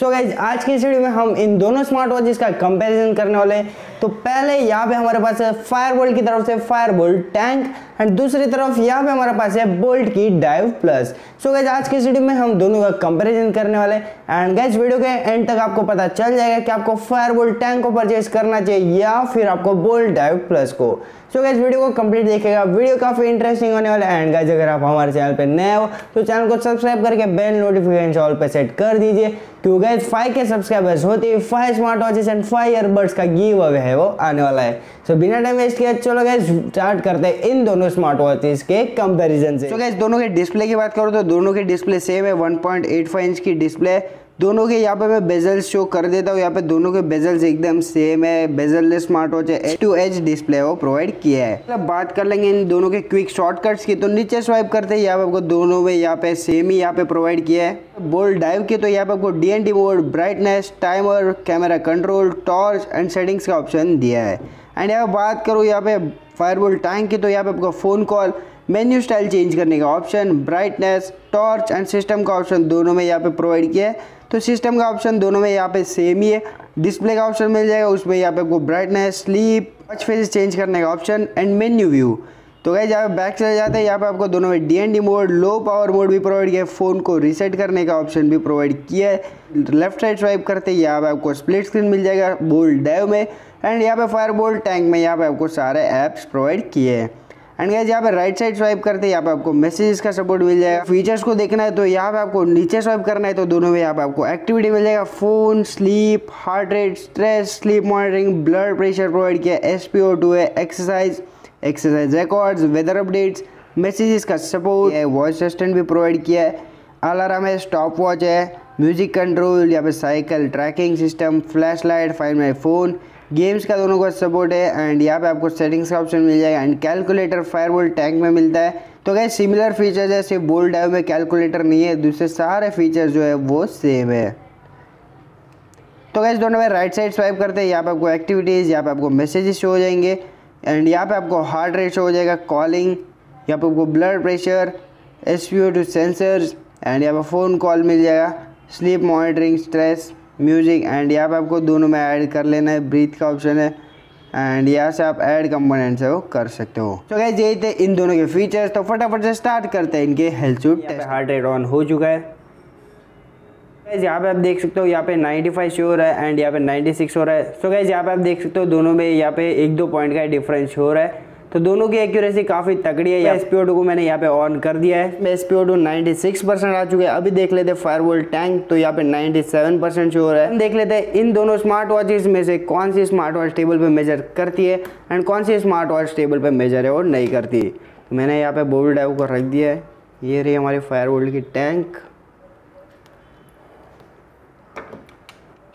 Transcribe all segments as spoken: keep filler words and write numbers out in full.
So guys आज की इस वीडियो में हम इन दोनों स्मार्ट वॉचेस का कंपैरिजन करने वाले हैं। तो पहले यहाँ पे हमारे पास है फायरबोल्ट की तरफ से फायरबोल्ट टैंक एंड दूसरी तरफ यहाँ पे हमारे पास है बोल्ट की डाइव प्लस। सो गाइज आज की इस वीडियो में हम दोनों का कंपैरिजन करने वाले एंड गाइज वीडियो के एंड तक आपको पता चल जाएगा कि आपको फायरबोल्ट टैंक को परचेज करना चाहिए या फिर आपको बोल्ट डाइव प्लस को। सो गाइज वीडियो को कंप्लीट देखिएगा, वीडियो काफी इंटरेस्टिंग होने वाला है। एंड गाइज अगर आप हमारे चैनल पर नए हो तो चैनल को सब्सक्राइब करके बेल नोटिफिकेशन ऑल पे सेट कर दीजिए क्योंकि गाइज फाइव के सब्सक्राइबर्स होते ही five smart watches and five earbuds का गिव अवे है वो आने वाला है। सो so, बिना टाइम वेस्ट किए चलो गाइज स्टार्ट करते हैं इन दोनों स्मार्ट वॉचेस के कंपैरिजन से। तो so, गाइज दोनों के डिस्प्ले की बात करो तो दोनों के डिस्प्ले सेम है, one point eight five inch की डिस्प्ले। दोनों के यहाँ पे मैं बेजल्स शो कर देता हूँ, यहाँ पे दोनों के बेजल्स एकदम सेम है। बेजललेस स्मार्ट वॉच है, एच टू एच डिस्प्ले वो प्रोवाइड किया है। मतलब बात कर लेंगे इन दोनों के क्विक शॉर्टकट्स की तो नीचे स्वाइप करते हैं, यहाँ पे आपको दोनों में यहाँ पे सेम ही यहाँ पे प्रोवाइड किया है। बोल्ट डाइव की तो यहाँ पे आपको D N D mode, brightness, timer, camera control, torch and settings का ऑप्शन दिया है। एंड यहाँ बात करूँ यहाँ पे फायरबोल्ट टैंक की तो यहाँ पे आपको phone call, menu style change करने का option, brightness, torch and system का ऑप्शन दोनों में यहाँ पे प्रोवाइड किया है। तो सिस्टम का ऑप्शन दोनों में यहाँ पे सेम ही है। डिस्प्ले का ऑप्शन मिल जाएगा, उसमें यहाँ पे आपको brightness, sleep, touch face change करने का ऑप्शन एंड मेन्यू व्यू। तो गाइस यहाँ पे बैक चले जाते हैं, यहाँ पे आपको दोनों में D N D mode, low power mode भी प्रोवाइड किया है। फ़ोन को रीसेट करने का ऑप्शन भी प्रोवाइड किया है। लेफ्ट साइड स्वाइप करते हैं, यहाँ पे आपको स्प्लिट स्क्रीन मिल जाएगा बोल्ट डाइव में एंड यहाँ पे फायरबोल्ट टैंक में यहाँ पे आपको सारे ऐप्स प्रोवाइड किए हैं। एंड गाइस यहाँ पे राइट साइड स्वाइप करते हैं, यहाँ पे आपको मैसेजेस का सपोर्ट मिल जाएगा। फीचर्स को देखना है तो यहाँ पे आपको नीचे स्वाइप करना है तो दोनों में यहाँ पे आपको एक्टिविटी मिल जाएगा, phone, sleep, heart rate, stress, sleep monitoring, blood pressure provide किया, एस पी ओ टू है, exercise exercise records, weather updates, messages का सपोर्ट है, वॉइस असिस्टेंट भी प्रोवाइड किया है, अलार्म है, स्टॉप वॉच है, म्यूजिक कंट्रोल, यहाँ पे cycle tracking system, flash light, find my phone, games का दोनों का सपोर्ट है। एंड यहाँ पे आपको सेटिंग्स का ऑप्शन मिल जाएगा एंड कैलकुलेटर फायरबोल्ट टैंक में मिलता है। तो गाइस सिमिलर फीचर्स है, सिर्फ बोल्ट डाइव में कैलकुलेटर नहीं है, दूसरे सारे फीचर्स जो है वो सेम है। तो गाइस दोनों में राइट साइड स्वाइप करते हैं, यहाँ पे आपको एक्टिविटीज़, यहाँ पे आपको मैसेजेस शो हो जाएंगे एंड यहाँ पे आपको हार्ट रेट शो हो जाएगा, कॉलिंग, यहाँ पे आपको blood pressure, S P O two sensors and यहाँ पे फ़ोन कॉल मिल जाएगा, sleep monitoring, stress, music and यहाँ पे आपको दोनों में ऐड कर लेना है, ब्रीथ का ऑप्शन है एंड यहाँ से आप ऐड कंपोनेंट्स है वो कर सकते हो। तो गाइस यही थे इन दोनों के फीचर्स। तो फटाफट से स्टार्ट करते हैं इनके health shoot test. Heart rate on हो चुका है, गाइस यहाँ पे आप देख सकते हो, यहाँ पे नाइन्टी फाइव शो हो रहा है एंड यहाँ पे नाइन्टी सिक्स हो रहा है। सो गाइस यहाँ पे आप देख सकते हो दोनों में यहाँ पे एक दो पॉइंट का डिफरेंस हो रहा है। तो दोनों की एक्यूरेसी काफ़ी तगड़ी है। एस पी ओ टू को मैंने यहाँ पे ऑन कर दिया है, S P O two ninety six percent आ चुके हैं। अभी देख लेते हैं फायरबोल्ट टैंक तो यहाँ पे नाइन्टी सेवन परसेंट शो हो रहा है। हम देख लेते हैं इन दोनों स्मार्ट वॉचेस में से कौन सी स्मार्ट वॉच टेबल पे मेजर करती है एंड कौन सी स्मार्ट वॉच टेबल पे मेजर है और नहीं करती। तो मैंने यहाँ पर बोल्ट डाइव को रख दिया है, ये रही हमारी फायरबोल्ट की टैंक।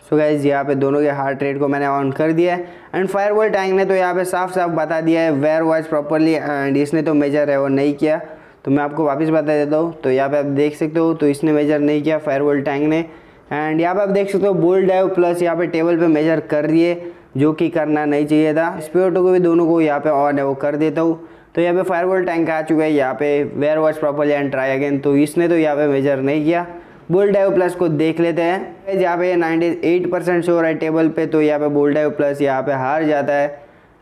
सो गाइज यहाँ पे दोनों के हार्ट रेट को मैंने ऑन कर दिया है एंड फायरबोल्ट टैंक ने तो यहाँ पे साफ साफ बता दिया है वेयर वॉच प्रॉपरली एंड इसने तो मेजर है वो नहीं किया। तो मैं आपको वापस बता देता हूँ, तो यहाँ पे आप देख सकते हो तो इसने मेजर नहीं किया फायरबोल्ट टैंक ने। एंड यहाँ पे आप देख सकते हो बोल्ट डाइव प्लस यहाँ पे टेबल पे मेजर कर दिए जो कि करना नहीं चाहिए था। स्पीड को भी दोनों को यहाँ पे ऑन है वो कर देता हूँ। तो यहाँ पे फायरबोल्ट टैंक आ चुका है, यहाँ पे wear watch properly and try again, तो इसने तो यहाँ पे मेजर नहीं किया। बोल्ट डाइव प्लस को देख लेते हैं, यहाँ पे नाइन्टी एट परसेंट शो रहा है टेबल पे तो यहाँ पे बोल्ट डाइव प्लस यहाँ पे हार जाता है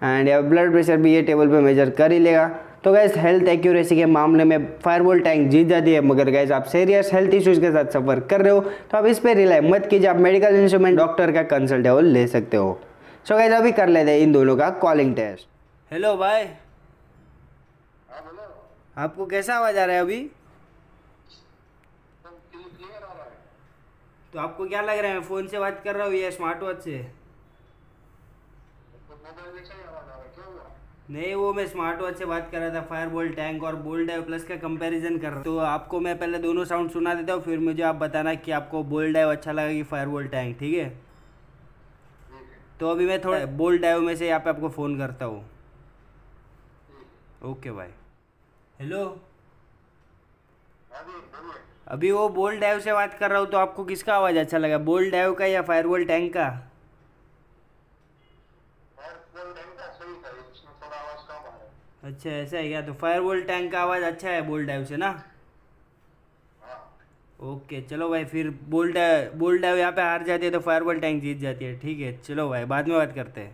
एंड यहाँ ब्लड प्रेशर भी ये टेबल पे मेजर कर ही लेगा। तो गाइस हेल्थ एक्यूरेसी के मामले में फायरबोल्ट टैंक जीत जाती है, मगर गाइस आप सीरियस हेल्थ इश्यूज़ के साथ सफ़र कर रहे हो तो आप इस पर रिलाई मत कीजिए, आप मेडिकल इंस्ट्रूमेंट डॉक्टर का कंसल्ट है वो ले सकते हो। सो गाइस अभी कर लेते हैं इन दोनों का कॉलिंग टेस्ट। हेलो भाई, आपको कैसा आवाज़ आ रहा है अभी? तो आपको क्या लग रहा है, मैं फ़ोन से बात कर रहा हूँ या स्मार्ट वॉच से? नहीं, वो मैं स्मार्ट वॉच से बात कर रहा था। फायरबोल्ट टैंक और बोल्ट डाइव प्लस का कंपैरिजन कर रहा हूँ। तो आपको मैं पहले दोनों साउंड सुना देता हूँ, फिर मुझे आप बताना कि आपको बोल्ट डाइव अच्छा लगा कि फायरबोल्ट टैंक। ठीक है, तो अभी मैं थोड़ा बोल्ट डाइव में से यहाँ पे आपको फ़ोन करता हूँ। ओके भाई। हेलो, अभी वो बोल्ट डाइव से बात कर रहा हूँ, तो आपको किसका आवाज़ अच्छा लगा, बोल्ट डाइव का या फायरबोल्ट टैंक का? अच्छा, ऐसा है क्या? तो फायरबोल्ट टैंक का आवाज़ अच्छा है बोल्ट डाइव से ना? ओके चलो भाई, फिर बोल्ट बोल्ट डाइव यहाँ पे हार जाती है तो फायरबॉल टैंक जीत जाती है। ठीक है चलो भाई, बाद में बात करते हैं।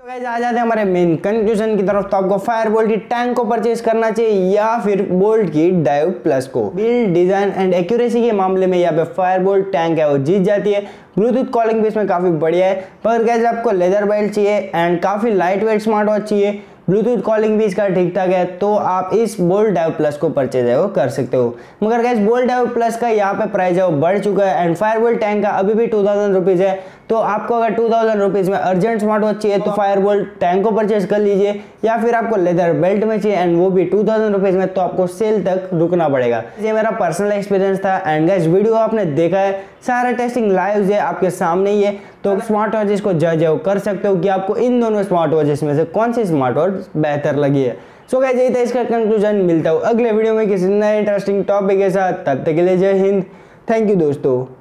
तो गाइस आ जाते हैं हमारे मेन कंक्लूजन की तरफ। तो आपको फायरबॉल्ट की टैंक को परचेज करना चाहिए या फिर बोल्ट की डाइव प्लस को। बिल्ड, डिजाइन एंड एक्यूरेसी के मामले में यहाँ पे फायरबॉल्ट टैंक है वो जीत जाती है। ब्लूटूथ कॉलिंग भी इसमें काफ़ी बढ़िया है। पर गाइस आपको लेदर बेल्ट चाहिए एंड काफ़ी लाइट वेट स्मार्ट वॉच चाहिए। ब्लूटूथ कॉलिंग भी इसका ठीक ठाक है, तो आप इस बोल्ट डाइव प्लस को परचेज है वो कर सकते हो। मगर गाइस बोल्ट डाइव प्लस का यहाँ पे प्राइस है वो बढ़ चुका है एंड फायरबॉल्ट टैंक का अभी भी टू थाउजेंड रुपीज़ है। तो आपको अगर टू थाउजेंड रुपीज़ में अर्जेंट स्मार्ट वॉच चाहिए तो फायरबॉल्ट टैंक को परचेज कर लीजिए, या फिर आपको लेदर बेल्ट में चाहिए एंड वो भी टू थाउजेंड रुपीज़ में, तो आपको सेल तक रुकना पड़ेगा। ये मेरा पर्सनल एक्सपीरियंस था एंड गाइस वीडियो आपने देखा है, सारा टेस्टिंग लाइव है आपके सामने ही है। तो स्मार्ट वॉचेस को जज है वो कर सकते हो कि आपको इन दोनों स्मार्ट वॉचेस में से कौन सी स्मार्ट वॉच बेहतर लगी है। सो गाइस यही था इसका कंक्लूजन। मिलता हूँ अगले वीडियो में किसी नए इंटरेस्टिंग टॉपिक के साथ। तब तक के लिए जय हिंद, थैंक यू दोस्तों।